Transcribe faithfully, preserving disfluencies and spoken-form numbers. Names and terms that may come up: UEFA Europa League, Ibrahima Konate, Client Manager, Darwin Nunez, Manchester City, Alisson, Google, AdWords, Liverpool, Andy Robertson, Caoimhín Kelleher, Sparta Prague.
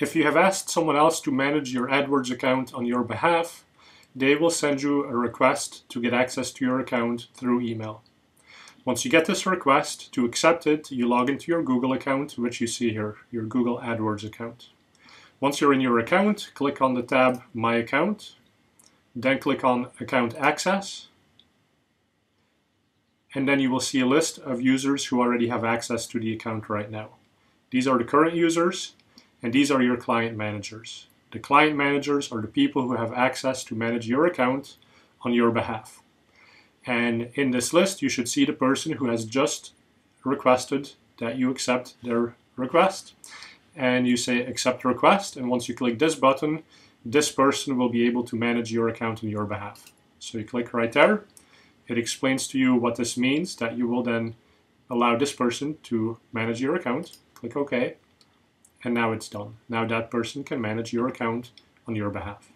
If you have asked someone else to manage your AdWords account on your behalf, they will send you a request to get access to your account through email. Once you get this request, to accept it, you log into your Google account, which you see here, your Google AdWords account. Once you're in your account, click on the tab My Account, then click on Account Access, and then you will see a list of users who already have access to the account right now. These are the current users, and these are your client managers. The client managers are the people who have access to manage your account on your behalf. And in this list, you should see the person who has just requested that you accept their request. And you say accept request, and once you click this button, this person will be able to manage your account on your behalf. So you click right there. It explains to you what this means, that you will then allow this person to manage your account. Click OK, and now it's done. Now that person can manage your account on your behalf.